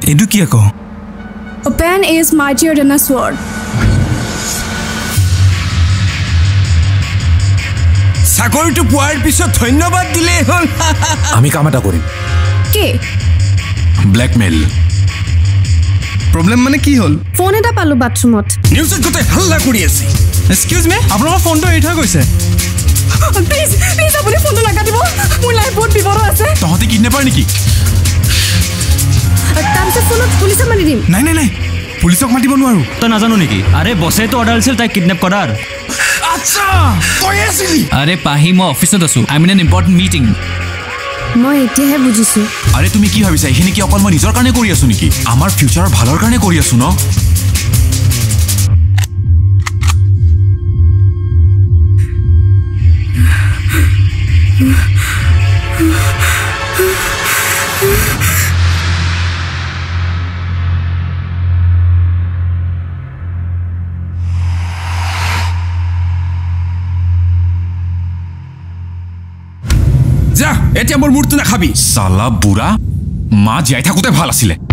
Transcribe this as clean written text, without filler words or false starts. Edukiako. A pen is mightier than a sword. Sakor to poor piece of Thunaba delay. Amikamata Kori. K. Blackmail. Problem Manaki hole. Phone it up a lubatumot. News got a hella curious. Excuse me, I've not found it. Please, please, I'm going to phone the Nakatibo. Will I put before us? Don't think it never Niki. Police are married. No. Police are married. No. So Nazar no niki. Arey boss is to order sir. They kidnap karar. Acha. Koyesili. Arey pahim office na dasu. I'm in an important meeting. No, ite hai bujisu. Arey tumi ki habi sai? Hini ki apal ma resort karne koriya su niki. Amar future bhalor karne koriya su no. It's a good thing. It's a good thing. It's a good thing.